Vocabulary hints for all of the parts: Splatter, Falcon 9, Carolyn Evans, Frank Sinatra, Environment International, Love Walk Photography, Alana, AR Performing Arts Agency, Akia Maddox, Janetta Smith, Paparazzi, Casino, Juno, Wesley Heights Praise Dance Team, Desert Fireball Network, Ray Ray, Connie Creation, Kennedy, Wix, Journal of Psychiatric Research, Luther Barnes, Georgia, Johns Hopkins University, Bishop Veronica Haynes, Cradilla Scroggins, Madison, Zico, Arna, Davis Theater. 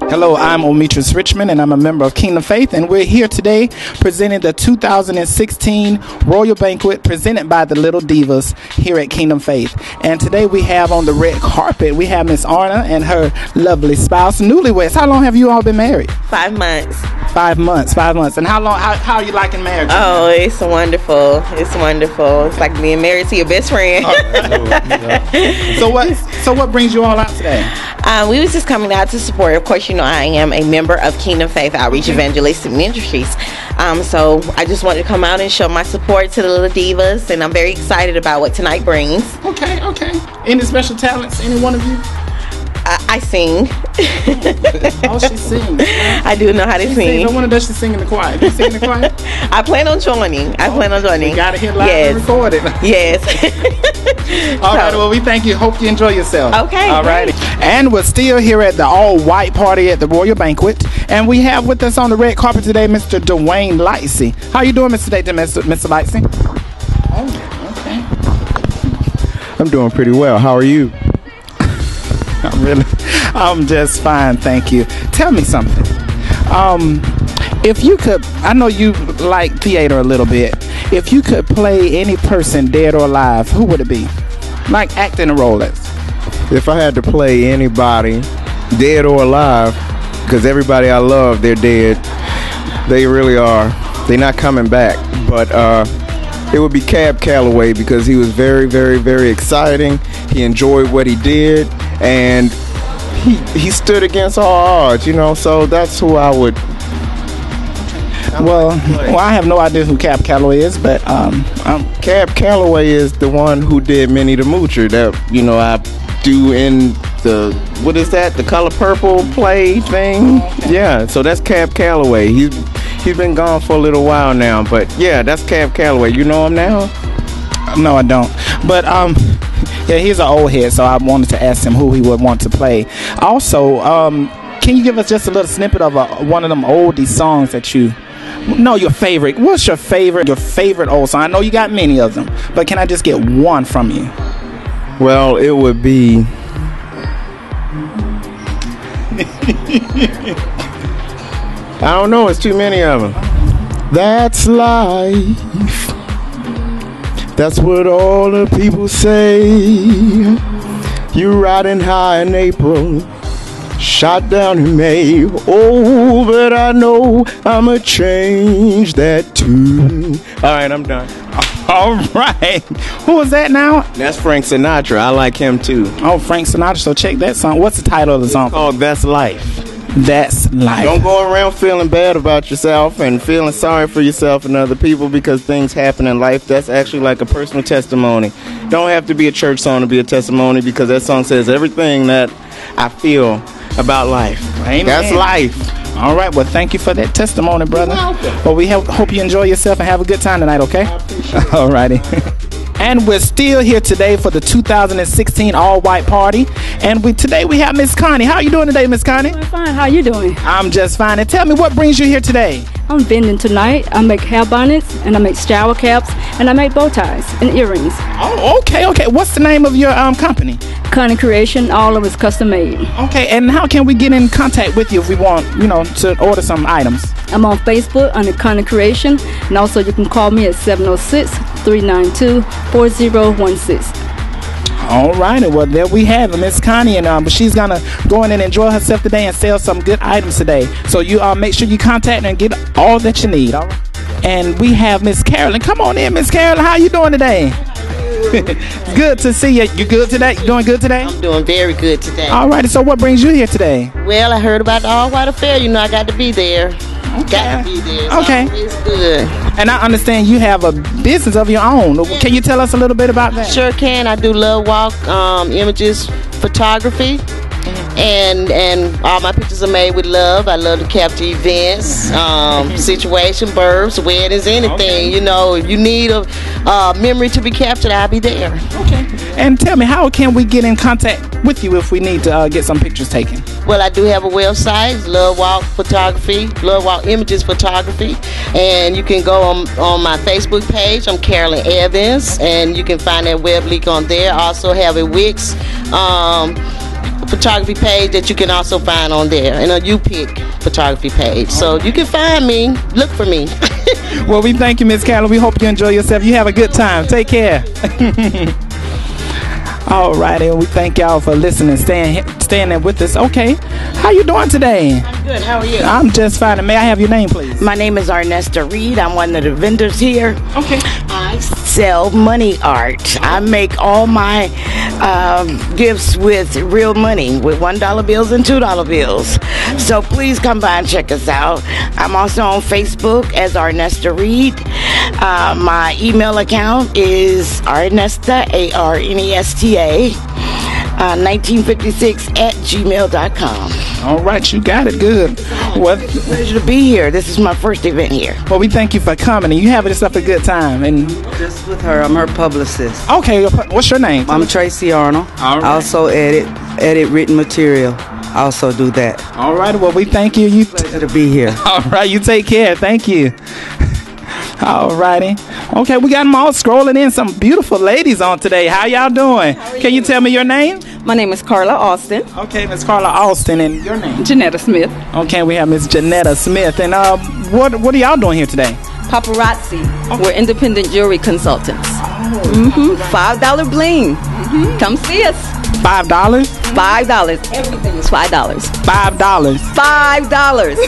Hello, I'm Ometrius Richmond, and I'm a member of Kingdom Faith, and we're here today presenting the 2016 Royal Banquet presented by the Little Divas here at Kingdom Faith. And today we have on the red carpet, we have Miss Arna and her lovely spouse, Newly West. How long have you all been married? 5 months. 5 months, 5 months. And how are you liking marriage? Oh, it's wonderful. It's wonderful. It's like being married to your best friend. So what brings you all out today? We was just coming out to support. Of course, you know, I am a member of Kingdom Faith Outreach Evangelistic Ministries. So I just wanted to come out and show my support to the Little Divas, and I'm very excited about what tonight brings. Okay, okay. Any special talents, any one of you? I sing. Oh, she sings. I do know how to sing. No wonder does she sing in the choir. Do you sing in the choir? I plan on joining. I plan on joining. You gotta hit live and record it. Yes. All right. Well, we thank you. Hope you enjoy yourself. Okay. All right. And we're still here at the all-white party at the Royal Banquet, and we have with us on the red carpet today, Mr. Dwayne Lightsey. How you doing, Mr. Lightsey? Oh, okay. I'm doing pretty well. How are you? I'm just fine, thank you. Tell me something. If you could, I know you like theater a little bit. If you could play any person, dead or alive, who would it be? Like acting a role. If I had to play anybody, dead or alive, because everybody I love, they're dead. They really are. They're not coming back. But it would be Cab Calloway, because he was very, very, very exciting. He enjoyed what he did. And he stood against all odds, you know, so that's who I would. Well, I have no idea who Cab Calloway is, but Cab Calloway is the one who did Minnie the Moocher that, you know, I do in the, what is that, the Color Purple play thing? Okay. Yeah, so that's Cab Calloway. He's been gone for a little while now, but yeah, that's Cab Calloway. You know him now? No, I don't. But yeah, he's an old head, so I wanted to ask him who he would want to play. Also, can you give us just a little snippet of one of them oldie songs that you know, your favorite? What's your favorite old song? I know you got many of them, but can I just get one from you? Well, it would be... I don't know. It's too many of them. That's life. That's what all the people say. You're riding high in April, shot down in May. Oh, but I know I'ma change that too. All right, I'm done. All right. Who was that now? That's Frank Sinatra. I like him too. Oh, Frank Sinatra. So check that song. What's the title of the song? It's called That's Life. That's life. Don't go around feeling bad about yourself and feeling sorry for yourself and other people, because things happen in life. That's actually like a personal testimony. Don't have to be a church song to be a testimony, because that song says everything that I feel about life. Amen. That's life. All right. Well, thank you for that testimony, brother. Well, we hope you enjoy yourself and have a good time tonight, okay? All righty. And we're still here today for the 2016 all-white party. And today we have Miss Connie. How are you doing today, Miss Connie? I'm fine. How are you doing? I'm just fine. And tell me, what brings you here today? I'm vending tonight. I make hair bonnets, and I make shower caps, and I make bow ties and earrings. Oh, okay, okay. What's the name of your company? Connie Creation. All of it's custom made. Okay, and how can we get in contact with you if we want, you know, to order some items? I'm on Facebook under Connie Creation, and also you can call me at 706-392-4016. All right, well, there we have it, Miss Connie, and she's gonna go in and enjoy herself today and sell some good items today. So you make sure you contact her and get all that you need. All right. And we have Miss Carolyn. Come on in, Miss Carolyn. How you doing today? Good to see you. You good today? You doing good today? I'm doing very good today. All right, so what brings you here today? Well, I heard about the all-white affair. You know, I got to be there. Okay. Got to be there. So okay. It's good. And I understand you have a business of your own. Yeah. Can you tell us a little bit about that? Sure can. I do Love Walk images, photography, and all my pictures are made with love. I love to capture events, situation, births, weddings, anything. Okay. You know, if you need a memory to be captured, I'll be there. Okay. And tell me, how can we get in contact with you if we need to get some pictures taken? Well, I do have a website, Love Walk Photography, Love Walk Images Photography, and you can go on my Facebook page. I'm Carolyn Evans, and you can find that web link on there. I also have a Wix photography page that you can also find on there, and a You Pick photography page. So you can find me, look for me. Well, we thank you, Miss Carla. We hope you enjoy yourself. You have a good time. Take care. All righty, we thank y'all for listening, staying there with us. Okay, how you doing today? I'm good. How are you? I'm just fine. May I have your name, please? My name is Arnesta Reed. I'm one of the vendors here. Okay. I sell money art. I make all my gifts with real money, with $1 bills and $2 bills. So please come by and check us out. I'm also on Facebook as Arnesta Reed. My email account is Arnesta, A-R-N-E-S-T-A, 1956@gmail.com. All right, you got it. Good. Well, it's a pleasure to be here. This is my first event here. Well, we thank you for coming. You having yourself a good time. And just with her. I'm her publicist. Okay. What's your name? I'm Tracy Arnold. All right. I also edit written material. I also do that. All right. Well, we thank you. It's a pleasure to be here. All right. You take care. Thank you. Alrighty. Okay, we got them all scrolling in. Some beautiful ladies on today. How y'all doing? How are you? Can you tell me your name? My name is Carla Austin. Okay, Miss Carla Austin. And your name? Janetta Smith. Okay, we have Miss Janetta Smith. And what are y'all doing here today? Paparazzi. Okay. We're independent jewelry consultants. Oh, $5 bling. Come see us. $5? $5. Everything is $5. $5. $5.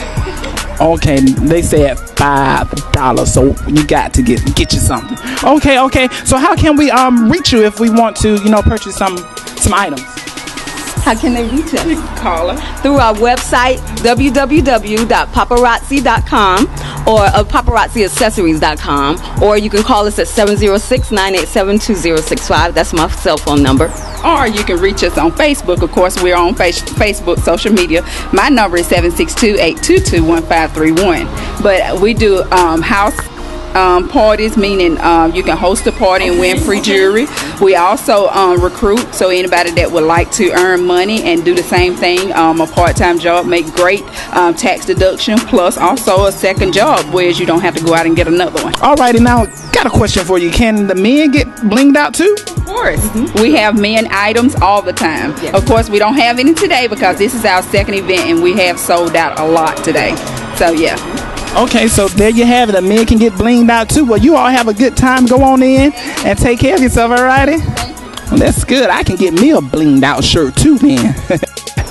Okay, they said $5, so you got to get you something. Okay. So how can we reach you if we want to, purchase some items? How can they reach us? Call us through our website, www.paparazzi.com, or paparazziaccessories.com, or you can call us at 706-987-2065. That's my cell phone number. Or you can reach us on Facebook. Of course, we're on Facebook social media. My number is 762-822-1531. But we do house parties, meaning you can host a party and win free jewelry. We also recruit, so anybody that would like to earn money and do the same thing, a part-time job, make great tax deduction, plus also a second job, whereas you don't have to go out and get another one. Alrighty, now got a question for you. Can the men get blinged out too? Of course. We have men items all the time. Yes. Of course, we don't have any today because this is our second event and we have sold out a lot today. So yeah. Okay, so there you have it. A man can get blinged out too. Well, you all have a good time. Go on in and take care of yourself, alrighty? Well, that's good. I can get me a blinged out shirt too then.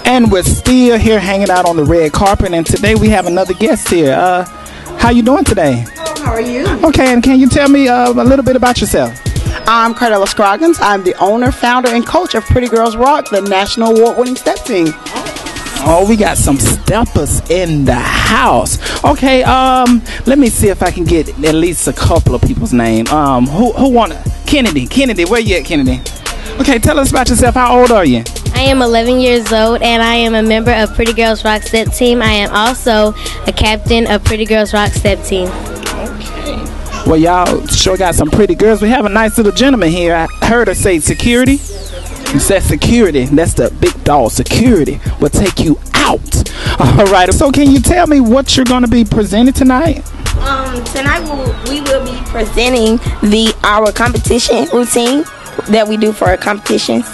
And we're still here hanging out on the red carpet, and today we have another guest here. How you doing today? Oh, how are you? Okay, and can you tell me a little bit about yourself? I'm Cradilla Scroggins. I'm the owner, founder, and coach of Pretty Girls Rock, the national award-winning step team. Oh, we got some steppers in the house. Okay, let me see if I can get at least a couple of people's name. Who wanna? Kennedy, where you at, Kennedy? Okay, tell us about yourself. How old are you? I am 11 years old, and I am a member of Pretty Girls Rock Step Team. I am also a captain of Pretty Girls Rock Step Team. Okay. Well, y'all sure got some pretty girls. We have a nice little gentleman here. I heard her say security. You said security. That's the big dog. Security will take you out. All right. So can you tell me what you're going to be presenting tonight? Tonight we will be presenting our competition routine that we do for our competitions.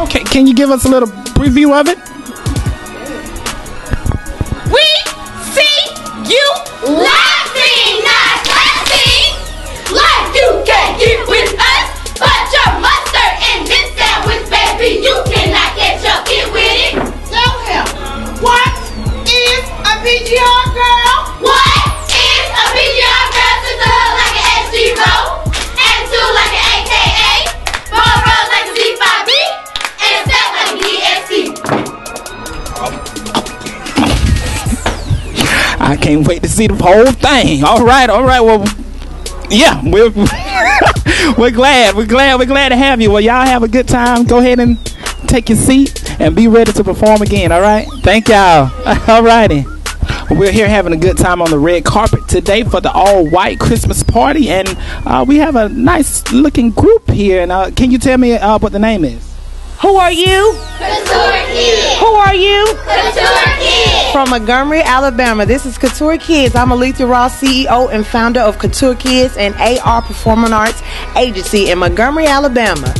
Okay. Can you give us a little preview of it? We see you laughing, not laughing. Like you can't get with us, but your mother. You cannot get your kid with it. Tell him. What is a PGR girl? What is a PGR girl? Sits the hood like an SG-Ro, and two like an AKA, four rows like a Z5B, and seven like an ESC. I can't wait to see the whole thing. All right. Well, yeah, We're glad to have you. Well, y'all have a good time. Go ahead and take your seat and be ready to perform again, all right? Thank y'all. All righty. We're here having a good time on the red carpet today for the all-white Christmas party, and we have a nice-looking group here. And can you tell me what the name is? Who are you? Couture Kids. Who are you? Couture Kids. From Montgomery, Alabama, this is Couture Kids. I'm Aletha Ross, CEO and founder of Couture Kids and AR Performing Arts Agency in Montgomery, Alabama.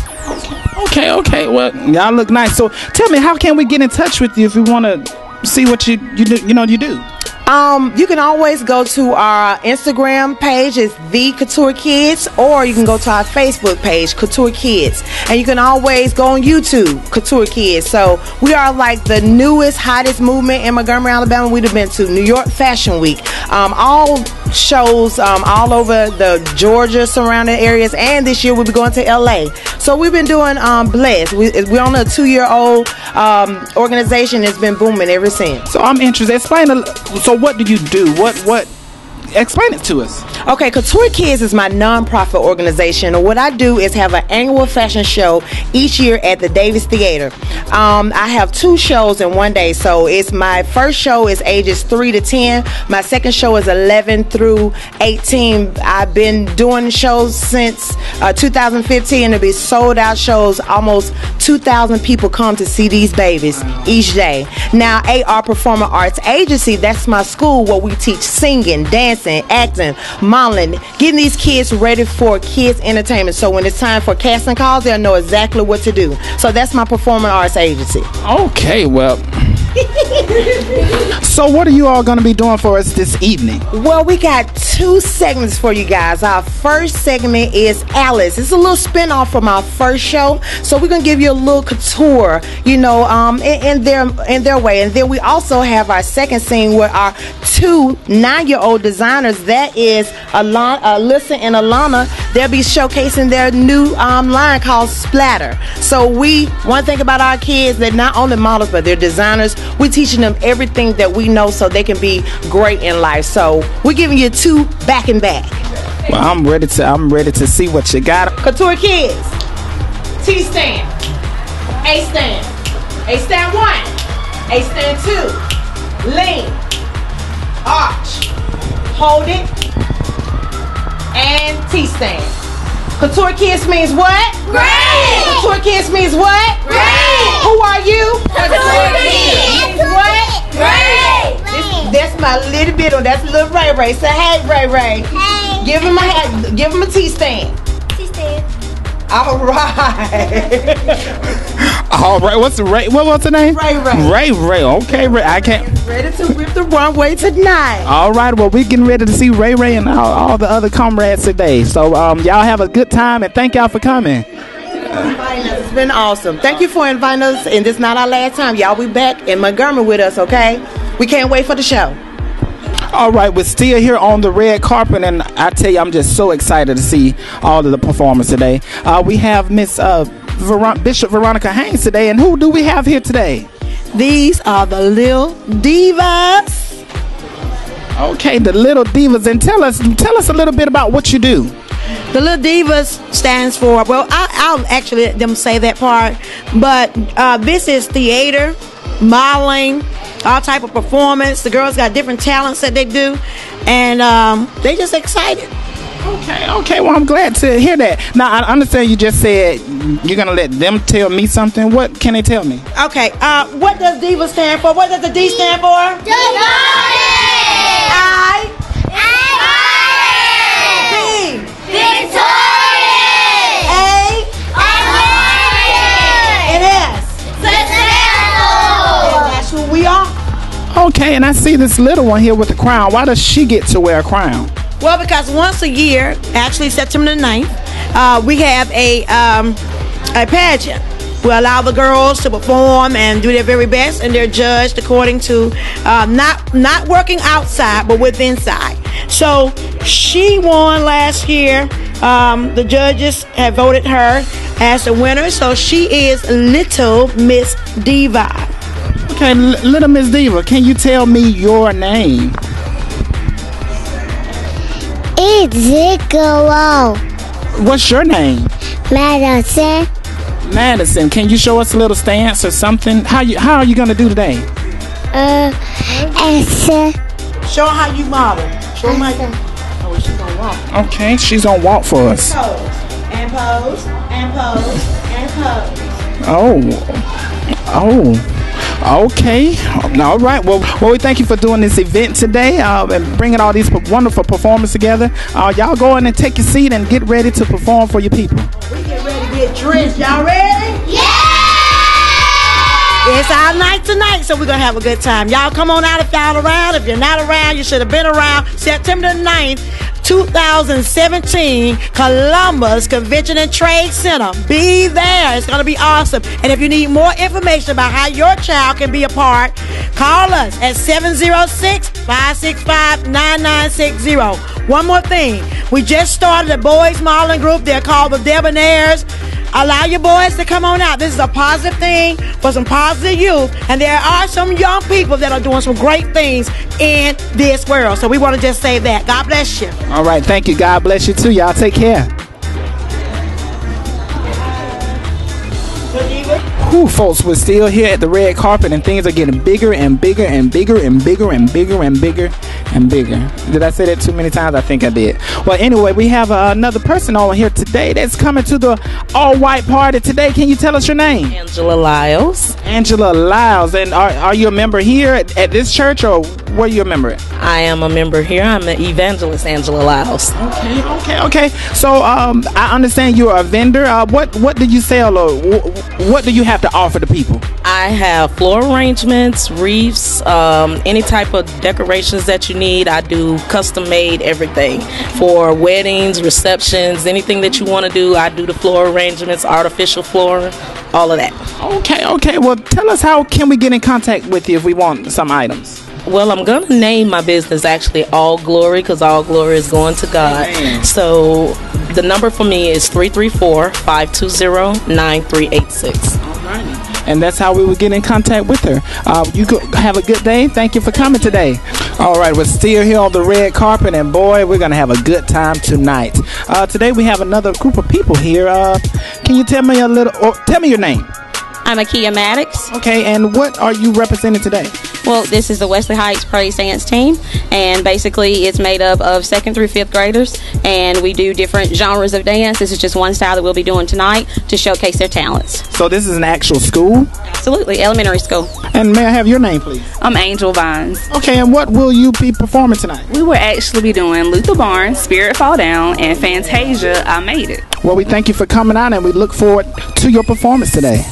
Okay. Well, y'all look nice. So tell me, how can we get in touch with you if we want to see what you do? You can always go to our Instagram page, it's The Couture Kids, or you can go to our Facebook page, Couture Kids, and you can always go on YouTube, Couture Kids. So we are like the newest, hottest movement in Montgomery, Alabama. We'd have been to New York Fashion Week, all shows all over the Georgia surrounding areas, and this year we'll be going to LA. So we've been doing Blessed. We're on a 2-year-old organization that's been booming ever since. So I'm interested. So what do you do? What? Explain it to us. Okay, Couture Kids is my nonprofit organization, and what I do is have an annual fashion show each year at the Davis Theater. I have 2 shows in one day, so it's my first show is ages 3 to 10. My second show is 11 through 18. I've been doing shows since 2015, and it'll be sold out shows. Almost 2,000 people come to see these babies each day. Now, AR Performing Arts Agency, that's my school where we teach singing, dancing, acting, modeling, getting these kids ready for kids entertainment. So when it's time for casting calls, they'll know exactly what to do. So that's my performing arts agency. Okay, well. So what are you all going to be doing for us this evening? Well, we got 2 segments for you guys. Our first segment is Alice. It's a little spinoff from our first show, so we're going to give you a little couture, you know, in their way. And then we also have our second scene with our 2 9-year-old designers. That is Alyssa and Alana. They'll be showcasing their new line called Splatter. So one thing about our kids, they're not only models, but they're designers. We're teaching them everything that we know so they can be great in life. So we're giving you 2 back and back. Well, I'm ready to see what you got. Couture Kids. T stand. A stand. A stand 1. A stand 2. Lean. Arch. Hold it. And T stand. Couture Kids means what? Great! Couture Kids means what? Great! Who are you? Couture Kids. What? Great! That's my little bit on. That's little Ray Ray. Say hey, Ray Ray. Hey. Give him a hat. Give him a T stand. T stand. All right. All right. What's the Ray? What's the name? Ray Ray. Ray Ray. Okay, Ray. I can't. Ready to rip the runway tonight. All right. Well, we're getting ready to see Ray Ray and all the other comrades today. So y'all have a good time, and thank y'all for coming. It's been awesome. Thank you for inviting us, and this is not our last time. Y'all be back in Montgomery with us, okay? We can't wait for the show. All right, we're still here on the red carpet, and I tell you, I'm just so excited to see all of the performers today. We have Miss Bishop Veronica Haynes today, and who do we have here today? These are the Little Divas. Okay, the Little Divas, and tell us a little bit about what you do. The Little Divas stands for, well, I'll actually let them say that part, but this is theater, modeling, all type of performance. The girls got different talents that they do, and they just excited. Okay. Well, I'm glad to hear that. Now, I understand you just said you're gonna let them tell me something. What can they tell me? Okay. What does Diva stand for? What does the D stand for? Divine. Okay, and I see this little one here with the crown. Why does she get to wear a crown? Well, because once a year, actually September the 9th, we have a pageant. We allow the girls to perform and do their very best, and they're judged according to not working outside, but with inside. So she won last year. The judges have voted her as the winner, so she is Little Miss Diva. Okay, Little Miss Diva, can you tell me your name? It's Zico. What's your name? Madison. Madison, can you show us a little stance or something? How are you gonna do today? Show how you model. Show my. Oh, she's gonna walk. Okay, she's gonna walk for us. Pose and pose and pose and pose. Oh. Okay. All right. Well, we thank you for doing this event today and bringing all these wonderful performers together. Y'all go in and take your seat and get ready to perform for your people. We get ready to get dressed. Y'all ready? It's our night tonight, so we're going to have a good time. Y'all come on out if y'all around. If you're not around, you should have been around. September 9th, 2017, Columbus Convention and Trade Center. Be there. It's going to be awesome. And if you need more information about how your child can be a part, call us at 706-565-9960. One more thing. We just started a boys modeling group. They're called the Debonaires. Allow your boys to come on out. This is a positive thing for some positive youth. And there are some young people that are doing some great things in this world. So we want to just say that. God bless you. All right. Thank you. God bless you, too. Y'all take care. Whew, folks, we're still here at the red carpet, and things are getting bigger and bigger and bigger and bigger and bigger and bigger and bigger. Did I say that too many times? I think I did. Well, anyway, we have another person on here today that's coming to the all-white party today. Can you tell us your name? Angela Lyles. Angela Lyles. And are you a member here at this church, or where are you a member at? I am a member here. I'm the evangelist, Angela Lyles. Okay. So I understand you're a vendor. What do you sell, or what do you have to offer the people? I have floor arrangements, wreaths, any type of decorations that you need. I do custom made everything for weddings, receptions, anything that you want to do. I do the floor arrangements, artificial flooring, all of that. Okay. Well, tell us, how can we get in contact with you if we want some items? Well, I'm going to name my business actually All Glory, because all glory is going to God. Amen. So the number for me is 334-520-9386. And that's how we would get in contact with her. You could have a good day. Thank you for coming today. All right, we're still here on the red carpet, and boy, we're going to have a good time tonight. Today we have another group of people here. Can you tell me a little, or tell me your name? I'm Akia Maddox. Okay, and what are you representing today? Well, this is the Wesley Heights Praise Dance Team, and basically it's made up of 2nd through 5th graders, and we do different genres of dance. This is just one style that we'll be doing tonight to showcase their talents. So this is an actual school? Absolutely, elementary school. And may I have your name, please? I'm Angel Vines. Okay, and what will you be performing tonight? We will actually be doing Luther Barnes, Spirit Fall Down, and Fantasia, I Made It. Well, we thank you for coming out, and we look forward to your performance today.